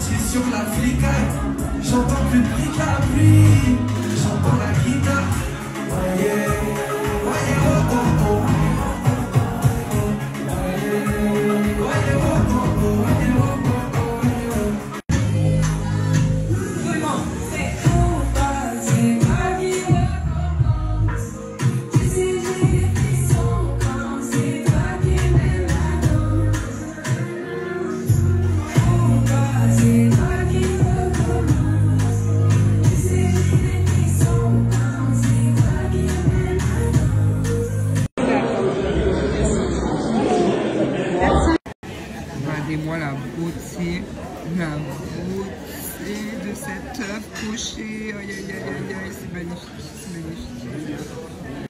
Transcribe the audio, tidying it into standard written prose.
Sorti sur la flicade, j'entends plus de briques à pluie, j'entends la guitare. Voyez, voyez, oh oh oh. Voyez, voyez, oh oh oh. Voyez, oh oh oh. Vraiment, c'est trop bas, c'est ma vie recommence. Tu sais, j'ai pris son camp, c'est toi qui mène la danse. Trop bas, c'est toi qui recommence. Tu sais, j'ai pris son camp, c'est toi qui mène la danse. Regardez-moi la beauté de cette œuvre couchée. Aïe aïe aïe aïe, c'est magnifique, c'est magnifique.